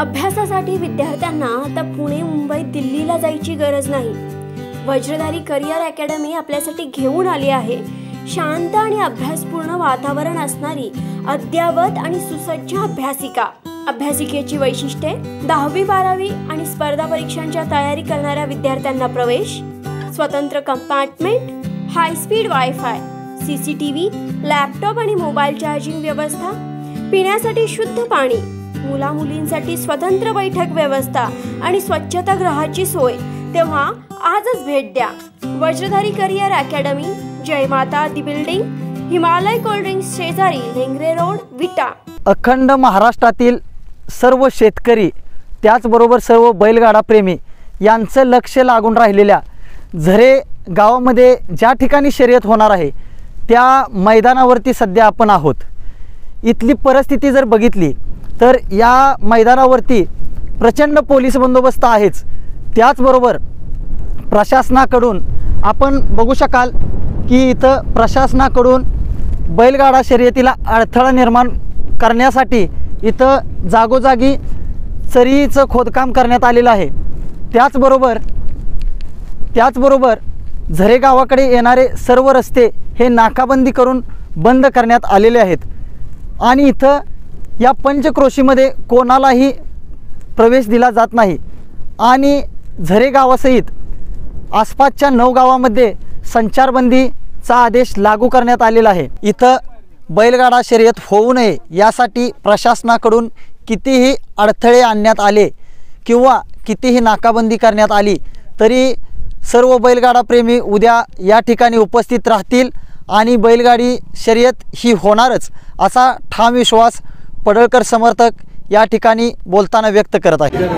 अभ्यासासाठी विद्यार्थ्यांना आता पुणे, मुंबई, दिल्लीला जायची गरज नाही। वज्रधारी करिअर अकॅडमी आपल्यासाठी घेऊन आली आहे शांत आणि अभ्यासपूर्ण वातावरण असणारी अद्यावत आणि सुसज्ज अभ्यासिका। अभ्यासिकेची वैशिष्ट्ये, 10वी 12वी आणि स्पर्धा परीक्षांच्या तयारी करणाऱ्या विद्यार्थ्यांना प्रवेश, स्वतंत्र compartment, high speed wifi, CCTV, laptop आणि मोबाईल चार्जिंग व्यवस्था, पिण्यासाठी शुद्ध पाणी, मुला मुलींसाठी स्वतंत्र बैठक व्यवस्था आणि स्वच्छतागृहाची सोय। तेव्हा आजच भेट द्या Vajradhari career academy, जयमाता Di building, Himalaya cold drinks शेजारी, लेंगरे रोड, विटा। अखंड महाराष्ट्रातील सर्व शेतकरी त्याचबरोबर सर्व बैलगाडा प्रेमी यांचं लक्ष लागून राहिलेल्या झरे गावामध्ये ज्या ठिकाणी शर्यत होणार आहे त्या मैदानावरती सध्या आपण आहोत। इथली परिस्थिती जर बघितली तर या मैदानावरती प्रचंड पोलीस बंदोबस्त आहेच, त्याचबरोबर प्रशासनाकडून आपण बघू शकाल की इथं प्रशासनाकडून बैलगाडा शर्यतीला अडथळा निर्माण करण्यासाठी इथं जागोजागी चरीचं खोदकाम करण्यात आलेलं आहे। त्याचबरोबर झरे गावाकडे येणारे सर्व रस्ते हे नाकाबंदी करून बंद करण्यात आलेले आहेत आणि इथं या पंचक्रोशीमध्ये कोणालाही प्रवेश दिला जात नाही आणि झरे गावासहित आसपासच्या 9 गावामध्ये संचारबंदीचा आदेश लागू करण्यात आलेला आहे। इथं बैलगाडा शर्यत होऊ नये यासाठी प्रशासनाकडून कितीही अडथळे आणण्यात आले किंवा कितीही नाकाबंदी करण्यात आली तरी सर्व बैलगाडा प्रेमी उद्या या ठिकाणी उपस्थित राहतील आणि बैलगाडी शर्यत ही होणारच असा ठाम विश्वास पडळकर समर्थक या ठिकाणी बोलताना व्यक्त करत आहेत।